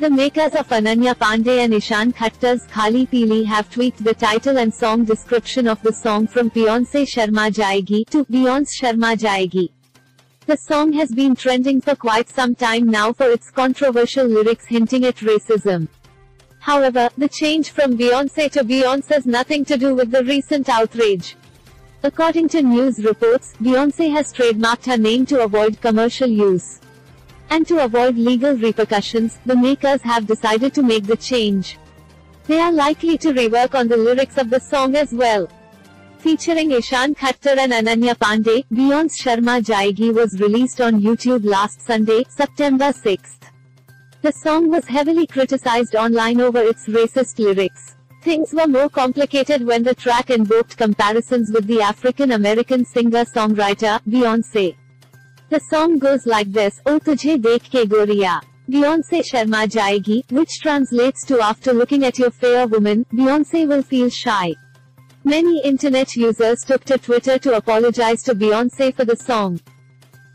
The makers of Ananya Pandey and Ishaan Khattar's Khaali Peeli have tweaked the title and song description of the song from Beyoncé Sharma Jayegi to Beyoncé Sharma Jayegi. The song has been trending for quite some time now for its controversial lyrics hinting at racism. However, the change from Beyoncé to Beyoncé has nothing to do with the recent outrage. According to news reports, Beyoncé has trademarked her name to avoid commercial use. And to avoid legal repercussions, the makers have decided to make the change. They are likely to rework on the lyrics of the song as well. Featuring Ishaan Khattar and Ananya Pandey, Beyoncé Sharma Jayegi was released on YouTube last Sunday, September 6. The song was heavily criticized online over its racist lyrics. Things were more complicated when the track invoked comparisons with the African-American singer-songwriter, Beyoncé. The song goes like this: "Oh tujhe dekh ke goriya, Beyoncé Sharma Jayegi," which translates to "After looking at your fair woman, Beyoncé will feel shy." Many internet users took to Twitter to apologize to Beyoncé for the song.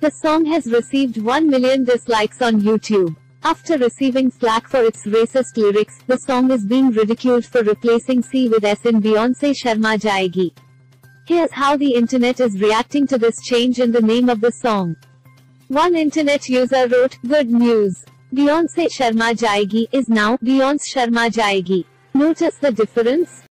The song has received 1 million dislikes on YouTube. After receiving flack for its racist lyrics, the song is being ridiculed for replacing C with S in Beyoncé Sharma Jayegi. Here's how the internet is reacting to this change in the name of the song. One internet user wrote, "Good news. Beyoncé Sharma Jayegi is now Beyoncé Sharma Jayegi. Notice the difference?"